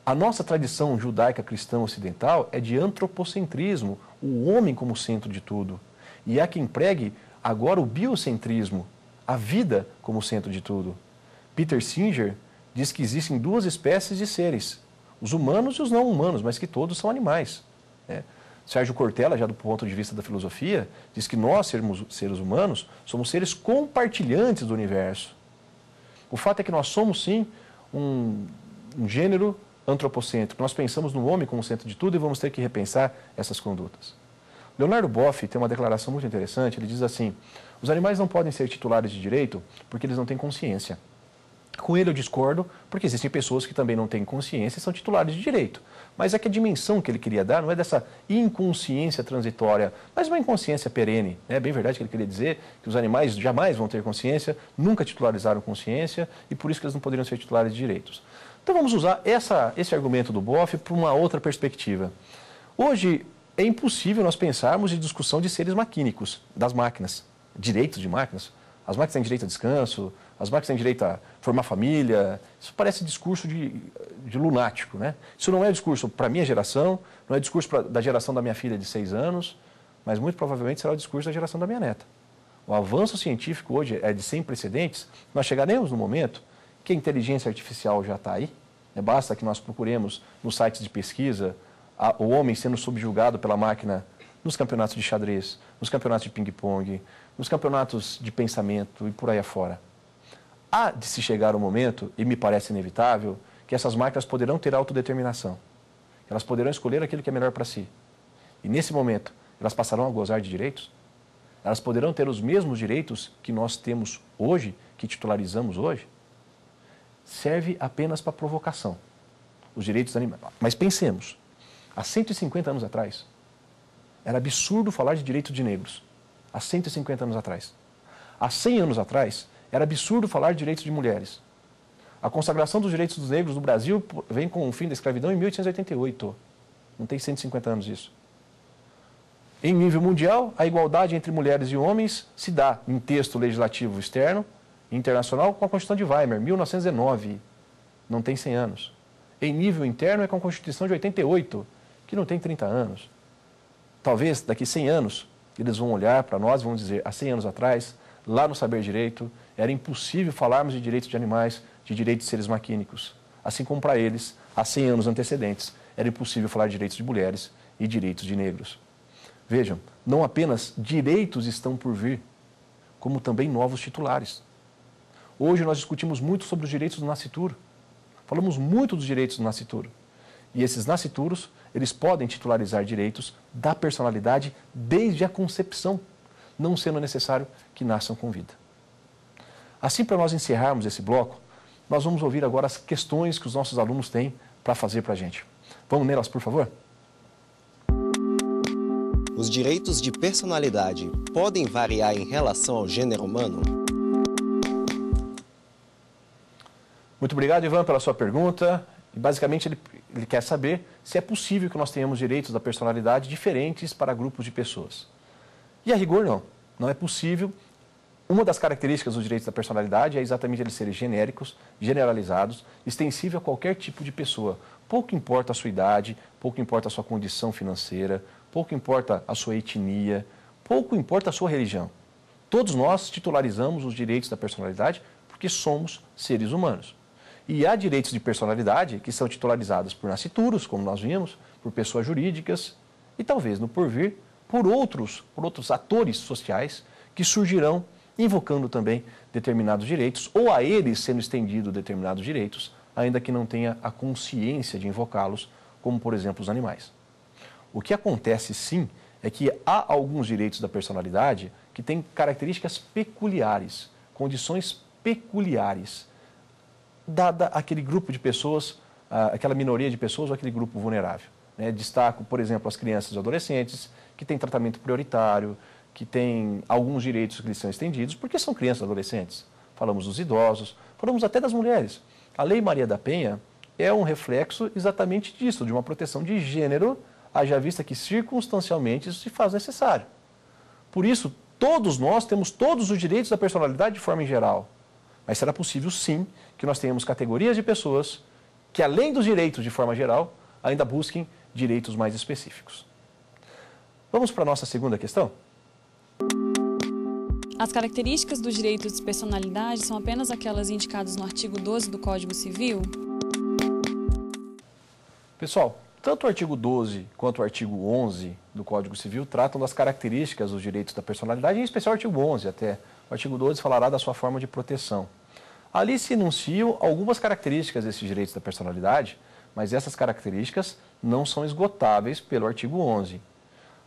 A nossa tradição judaica cristã ocidental é de antropocentrismo, o homem como centro de tudo. E há quem pregue agora o biocentrismo, a vida como centro de tudo. Peter Singer diz que existem duas espécies de seres, os humanos e os não humanos, mas que todos são animais, né? Sérgio Cortella, já do ponto de vista da filosofia, diz que nós, seres humanos, somos seres compartilhantes do universo. O fato é que nós somos, sim, um gênero antropocêntrico. Nós pensamos no homem como centro de tudo e vamos ter que repensar essas condutas. Leonardo Boff tem uma declaração muito interessante, ele diz assim: os animais não podem ser titulares de direito porque eles não têm consciência. Com ele eu discordo, porque existem pessoas que também não têm consciência e são titulares de direito. Mas é que a dimensão que ele queria dar não é dessa inconsciência transitória, mas uma inconsciência perene. É bem verdade que ele queria dizer que os animais jamais vão ter consciência, nunca titularizaram consciência e por isso que eles não poderiam ser titulares de direitos. Então vamos usar esse argumento do Boff para uma outra perspectiva. Hoje é impossível nós pensarmos em discussão de seres maquínicos, das máquinas, direitos de máquinas. As máquinas têm direito a descanso, as máquinas têm direito a formar família. Isso parece discurso de lunático, né? Isso não é discurso para a minha geração, não é discurso da geração da minha filha de 6 anos, mas muito provavelmente será o discurso da geração da minha neta. O avanço científico hoje é de sem precedentes. Nós chegaremos no momento que a inteligência artificial já está aí, né? Basta que nós procuremos nos sites de pesquisa o homem sendo subjugado pela máquina nos campeonatos de xadrez, nos campeonatos de ping-pong, nos campeonatos de pensamento e por aí afora. Há de se chegar o momento, e me parece inevitável, que essas máquinas poderão ter autodeterminação. Elas poderão escolher aquilo que é melhor para si. E nesse momento, elas passarão a gozar de direitos? Elas poderão ter os mesmos direitos que nós temos hoje, que titularizamos hoje? Serve apenas para provocação. Os direitos animais. Mas pensemos, há 150 anos atrás, era absurdo falar de direitos de negros. Há 150 anos atrás. Há 100 anos atrás, era absurdo falar de direitos de mulheres. A consagração dos direitos dos negros no Brasil vem com o fim da escravidão em 1888. Não tem 150 anos isso. Em nível mundial, a igualdade entre mulheres e homens se dá em texto legislativo externo e internacional com a Constituição de Weimar, 1909. Não tem 100 anos. Em nível interno é com a Constituição de 88, que não tem 30 anos. Talvez daqui 100 anos eles vão olhar para nós e vão dizer, há 100 anos atrás, lá no Saber Direito, era impossível falarmos de direitos de animais, de direitos de seres maquínicos. Assim como para eles, há 100 anos antecedentes, era impossível falar de direitos de mulheres e direitos de negros. Vejam, não apenas direitos estão por vir, como também novos titulares. Hoje nós discutimos muito sobre os direitos do nascituro. Falamos muito dos direitos do nascituro. E esses nascituros, eles podem titularizar direitos da personalidade desde a concepção, não sendo necessário que nasçam com vida. Assim, para nós encerrarmos esse bloco, nós vamos ouvir agora as questões que os nossos alunos têm para fazer para a gente. Vamos nelas, por favor? Os direitos de personalidade podem variar em relação ao gênero humano? Muito obrigado, Ivan, pela sua pergunta. Basicamente, ele quer saber se é possível que nós tenhamos direitos da personalidade diferentes para grupos de pessoas. E a rigor, não. Não é possível. Uma das características dos direitos da personalidade é exatamente eles serem genéricos, generalizados, extensível a qualquer tipo de pessoa. Pouco importa a sua idade, pouco importa a sua condição financeira, pouco importa a sua etnia, pouco importa a sua religião. Todos nós titularizamos os direitos da personalidade porque somos seres humanos. E há direitos de personalidade que são titularizados por nascituros, como nós vimos, por pessoas jurídicas e talvez no porvir, por outros atores sociais que surgirão invocando também determinados direitos ou a eles sendo estendido determinados direitos, ainda que não tenha a consciência de invocá-los, como por exemplo os animais. O que acontece sim é que há alguns direitos da personalidade que têm características peculiares, condições peculiares, dada aquele grupo de pessoas, aquela minoria de pessoas ou aquele grupo vulnerável. Destaco, por exemplo, as crianças e adolescentes, que têm tratamento prioritário, que têm alguns direitos que lhes são estendidos, porque são crianças e adolescentes. Falamos dos idosos, falamos até das mulheres. A Lei Maria da Penha é um reflexo exatamente disso, de uma proteção de gênero, haja vista que circunstancialmente isso se faz necessário. Por isso, todos nós temos todos os direitos da personalidade de forma em geral. Mas será possível, sim, que nós tenhamos categorias de pessoas que, além dos direitos de forma geral, ainda busquem direitos mais específicos. Vamos para a nossa segunda questão? As características dos direitos de personalidade são apenas aquelas indicadas no artigo 12 do Código Civil? Pessoal, tanto o artigo 12 quanto o artigo 11 do Código Civil tratam das características dos direitos da personalidade, em especial o artigo 11 até. O artigo 12 falará da sua forma de proteção. Ali se enunciam algumas características desses direitos da personalidade, mas essas características não são esgotáveis pelo artigo 11.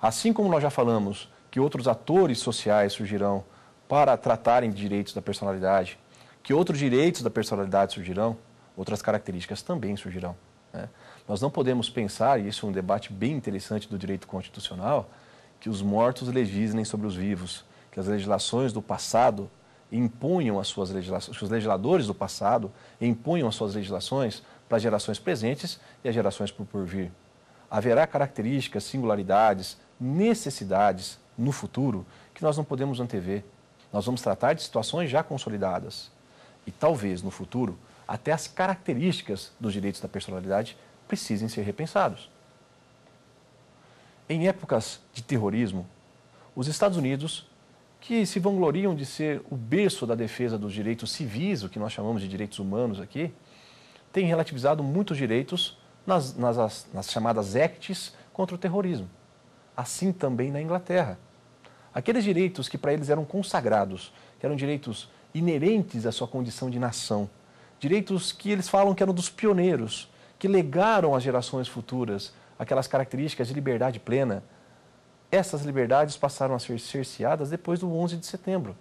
Assim como nós já falamos que outros atores sociais surgirão para tratarem de direitos da personalidade, que outros direitos da personalidade surgirão, outras características também surgirão. Nós não podemos pensar, e isso é um debate bem interessante do direito constitucional, que os mortos legislem sobre os vivos, que as legislações do passado impunham as suas legislações, que os legisladores do passado impunham as suas legislações para as gerações presentes e as gerações por porvir. Haverá características, singularidades, necessidades no futuro que nós não podemos antever. Nós vamos tratar de situações já consolidadas e talvez no futuro até as características dos direitos da personalidade precisem ser repensados. Em épocas de terrorismo, os Estados Unidos, que se vangloriam de ser o berço da defesa dos direitos civis, o que nós chamamos de direitos humanos aqui, têm relativizado muitos direitos nas chamadas acts contra o terrorismo. Assim também na Inglaterra. Aqueles direitos que para eles eram consagrados, que eram direitos inerentes à sua condição de nação, direitos que eles falam que eram dos pioneiros, que legaram às gerações futuras aquelas características de liberdade plena, essas liberdades passaram a ser cerceadas depois do 11 de setembro.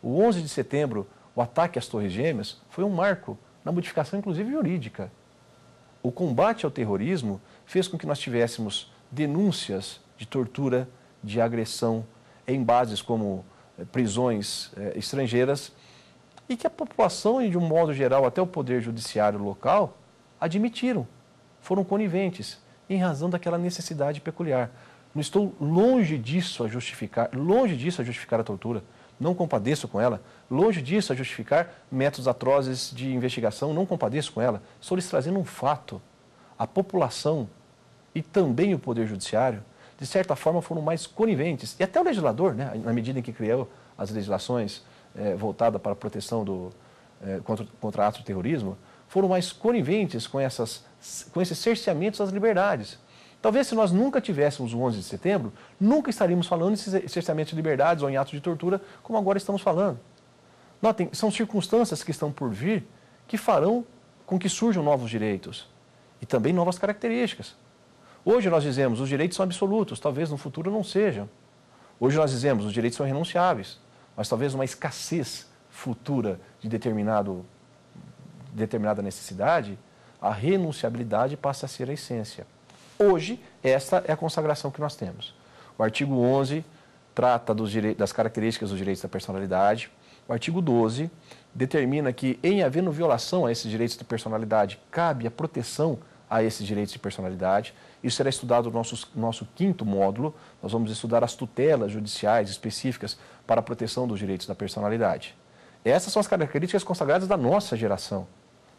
O 11 de setembro, o ataque às Torres Gêmeas, foi um marco na modificação, inclusive, jurídica. O combate ao terrorismo fez com que nós tivéssemos denúncias de tortura, de agressão, em bases como prisões estrangeiras, e que a população e, de um modo geral, até o poder judiciário local, admitiram, foram coniventes, em razão daquela necessidade peculiar. Não estou longe disso a justificar a tortura, não compadeço com ela, longe disso a justificar métodos atrozes de investigação, não compadeço com ela. Estou lhes trazendo um fato. A população e também o poder judiciário, de certa forma, foram mais coniventes, e até o legislador, na medida em que criou as legislações voltada para a proteção contra atos de terrorismo, foram mais coniventes com esses cerceamentos às liberdades. Talvez se nós nunca tivéssemos o 11 de setembro, nunca estaríamos falando em cerceamento de liberdades ou em atos de tortura, como agora estamos falando. Notem, são circunstâncias que estão por vir que farão com que surjam novos direitos e também novas características. Hoje nós dizemos os direitos são absolutos, talvez no futuro não sejam. Hoje nós dizemos os direitos são renunciáveis, mas talvez uma escassez futura de determinada necessidade, a renunciabilidade passa a ser a essência. Hoje, esta é a consagração que nós temos. O artigo 11 trata das características dos direitos da personalidade. O artigo 12 determina que, em havendo violação a esses direitos de personalidade, cabe a proteção a esses direitos de personalidade. Isso será estudado no nosso quinto módulo. Nós vamos estudar as tutelas judiciais específicas para a proteção dos direitos da personalidade. Essas são as características consagradas da nossa geração,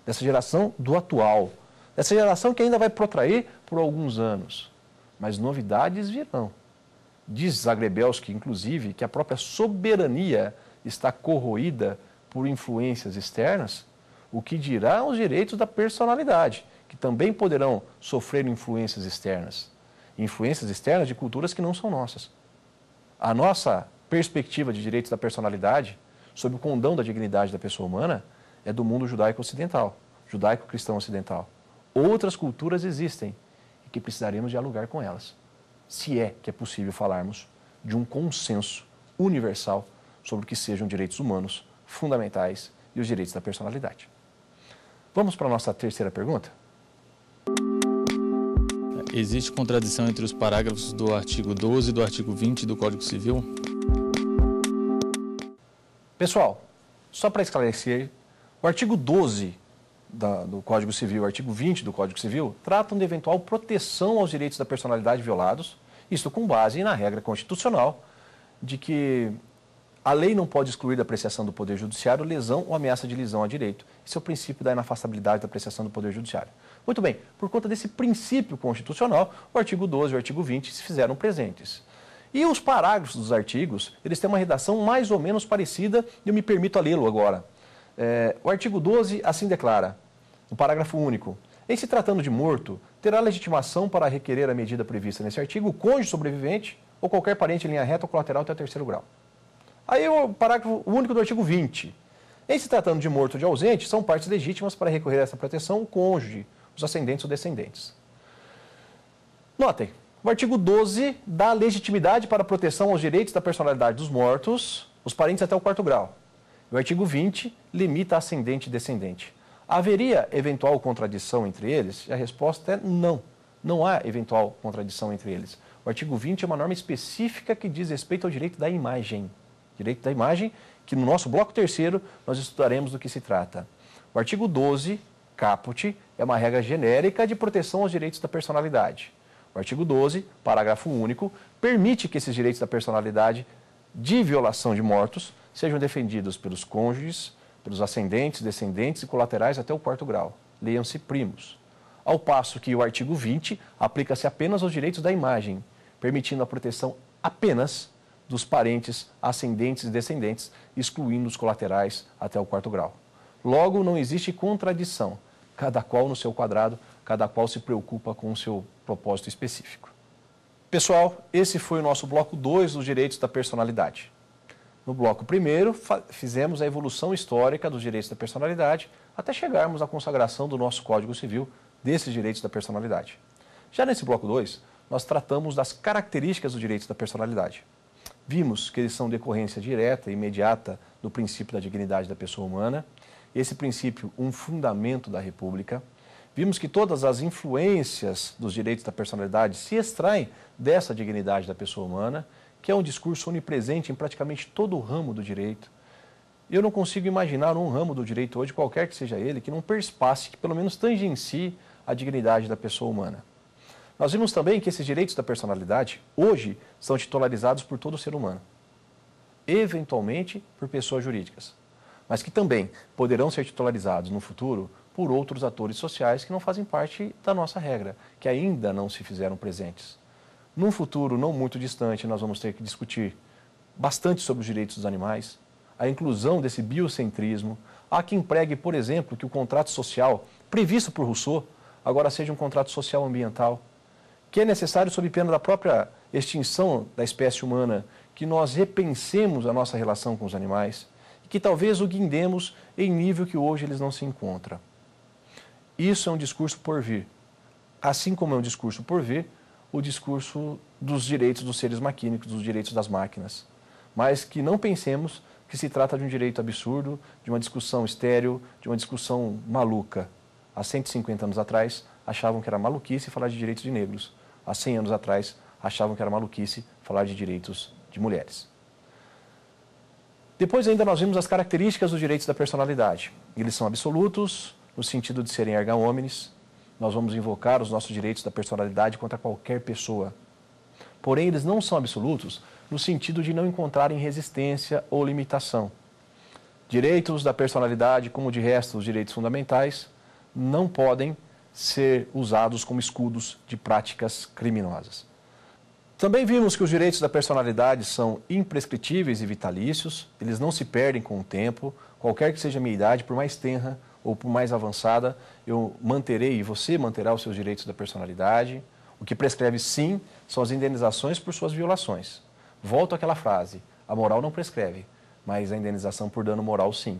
dessa geração do atual, dessa geração que ainda vai protrair por alguns anos. Mas novidades virão. Diz Zagrebelsky, inclusive, que a própria soberania está corroída por influências externas, o que dirá os direitos da personalidade, que também poderão sofrer influências externas de culturas que não são nossas. A nossa perspectiva de direitos da personalidade, sob o condão da dignidade da pessoa humana, é do mundo judaico-ocidental, judaico-cristão ocidental. Outras culturas existem e que precisaremos dialogar com elas, se é que é possível falarmos de um consenso universal sobre o que sejam direitos humanos fundamentais e os direitos da personalidade. Vamos para a nossa terceira pergunta? Existe contradição entre os parágrafos do artigo 12 e do artigo 20 do Código Civil? Pessoal, só para esclarecer, o artigo 12 do Código Civil e o artigo 20 do Código Civil tratam de eventual proteção aos direitos da personalidade violados, isto com base na regra constitucional de que a lei não pode excluir da apreciação do Poder Judiciário lesão ou ameaça de lesão a direito. Esse é o princípio da inafastabilidade da apreciação do Poder Judiciário. Muito bem, por conta desse princípio constitucional, o artigo 12 e o artigo 20 se fizeram presentes. E os parágrafos dos artigos, eles têm uma redação mais ou menos parecida, e eu me permito a lê-lo agora. O artigo 12 assim declara, no parágrafo único: em se tratando de morto, terá legitimação para requerer a medida prevista nesse artigo o cônjuge sobrevivente ou qualquer parente em linha reta ou colateral até o terceiro grau. Aí o parágrafo único do artigo 20. Em se tratando de morto ou de ausente, são partes legítimas para recorrer a essa proteção o cônjuge, os ascendentes ou descendentes. Notem, o artigo 12 dá legitimidade para a proteção aos direitos da personalidade dos mortos, os parentes até o quarto grau. E o artigo 20 limita ascendente e descendente. Haveria eventual contradição entre eles? E a resposta é não. Não há eventual contradição entre eles. O artigo 20 é uma norma específica que diz respeito ao direito da imagem. Direito da imagem, que no nosso bloco terceiro nós estudaremos do que se trata. O artigo 12, caput, é uma regra genérica de proteção aos direitos da personalidade. O artigo 12, parágrafo único, permite que esses direitos da personalidade de violação de mortos sejam defendidos pelos cônjuges, pelos ascendentes, descendentes e colaterais até o quarto grau. Leiam-se primos. Ao passo que o artigo 20 aplica-se apenas aos direitos da imagem, permitindo a proteção apenas dos parentes, ascendentes e descendentes, excluindo os colaterais até o quarto grau. Logo, não existe contradição, cada qual no seu quadrado, cada qual se preocupa com o seu propósito específico. Pessoal, esse foi o nosso bloco 2 dos direitos da personalidade. No bloco 1º, fizemos a evolução histórica dos direitos da personalidade até chegarmos à consagração do nosso Código Civil desses direitos da personalidade. Já nesse bloco 2, nós tratamos das características dos direitos da personalidade. Vimos que eles são decorrência direta e imediata do princípio da dignidade da pessoa humana, esse princípio um fundamento da República. Vimos que todas as influências dos direitos da personalidade se extraem dessa dignidade da pessoa humana, que é um discurso onipresente em praticamente todo o ramo do direito. Eu não consigo imaginar um ramo do direito hoje, qualquer que seja ele, que não perspasse, que pelo menos tangencie a dignidade da pessoa humana. Nós vimos também que esses direitos da personalidade, hoje, são titularizados por todo ser humano, eventualmente por pessoas jurídicas, mas que também poderão ser titularizados no futuro por outros atores sociais que não fazem parte da nossa regra, que ainda não se fizeram presentes. Num futuro não muito distante, nós vamos ter que discutir bastante sobre os direitos dos animais, a inclusão desse biocentrismo. Há quem pregue, por exemplo, que o contrato social previsto por Rousseau agora seja um contrato social ambiental, que é necessário, sob pena da própria extinção da espécie humana, que nós repensemos a nossa relação com os animais e que talvez o guindemos em nível que hoje eles não se encontram. Isso é um discurso por vir. Assim como é um discurso por vir, o discurso dos direitos dos seres maquínicos, dos direitos das máquinas. Mas que não pensemos que se trata de um direito absurdo, de uma discussão estéril, de uma discussão maluca. Há 150 anos atrás, achavam que era maluquice falar de direitos de negros. Há 100 anos atrás, achavam que era maluquice falar de direitos de mulheres. Depois ainda nós vimos as características dos direitos da personalidade. Eles são absolutos, no sentido de serem erga omnes. Nós vamos invocar os nossos direitos da personalidade contra qualquer pessoa. Porém, eles não são absolutos no sentido de não encontrarem resistência ou limitação. Direitos da personalidade, como de resto os direitos fundamentais, não podem ser usados como escudos de práticas criminosas. Também vimos que os direitos da personalidade são imprescritíveis e vitalícios, eles não se perdem com o tempo, qualquer que seja a minha idade, por mais tenra ou por mais avançada, eu manterei e você manterá os seus direitos da personalidade. O que prescreve sim são as indenizações por suas violações. Volto àquela frase, a moral não prescreve, mas a indenização por dano moral sim.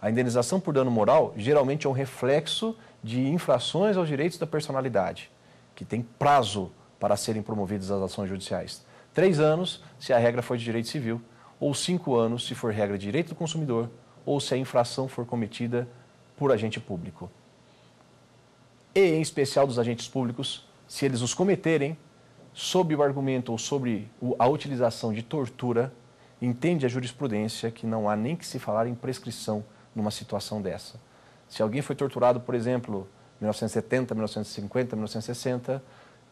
A indenização por dano moral geralmente é um reflexo de infrações aos direitos da personalidade, que tem prazo para serem promovidas as ações judiciais. 3 anos se a regra for de direito civil, ou 5 anos se for regra de direito do consumidor, ou se a infração for cometida por agente público. E, em especial, dos agentes públicos, se eles os cometerem, sob o argumento ou sobre a utilização de tortura, entende a jurisprudência que não há nem que se falar em prescrição numa situação dessa. Se alguém foi torturado, por exemplo, em 1970, 1950, 1960...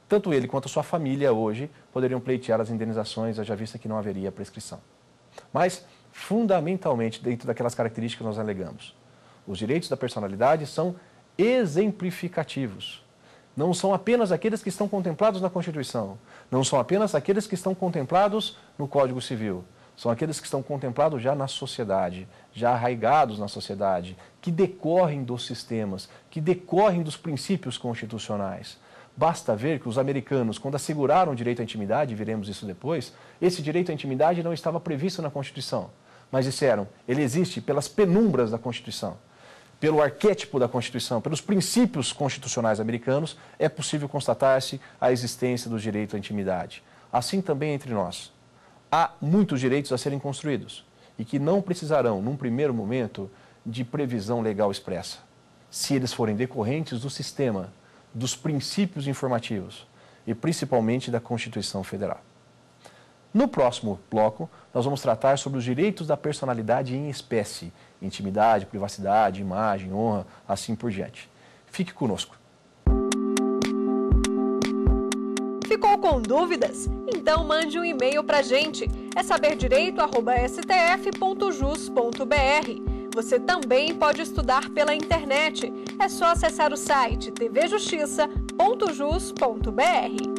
tanto ele quanto a sua família hoje poderiam pleitear as indenizações, já vista que não haveria prescrição. Mas, fundamentalmente, dentro daquelas características que nós alegamos, os direitos da personalidade são exemplificativos. Não são apenas aqueles que estão contemplados na Constituição, não são apenas aqueles que estão contemplados no Código Civil, são aqueles que estão contemplados já na sociedade, já arraigados na sociedade, que decorrem dos sistemas, que decorrem dos princípios constitucionais. Basta ver que os americanos, quando asseguraram o direito à intimidade, veremos isso depois, esse direito à intimidade não estava previsto na Constituição, mas disseram, ele existe pelas penumbras da Constituição, pelo arquétipo da Constituição, pelos princípios constitucionais americanos, é possível constatar-se a existência do direito à intimidade. Assim também entre nós. Há muitos direitos a serem construídos e que não precisarão, num primeiro momento, de previsão legal expressa, se eles forem decorrentes do sistema, dos princípios informativos e principalmente da Constituição Federal. No próximo bloco, nós vamos tratar sobre os direitos da personalidade em espécie, intimidade, privacidade, imagem, honra, assim por diante. Fique conosco. Ficou com dúvidas? Então mande um e-mail para a gente, é saberdireito@stf.jus.br. Você também pode estudar pela internet. É só acessar o site tvjustiça.jus.br.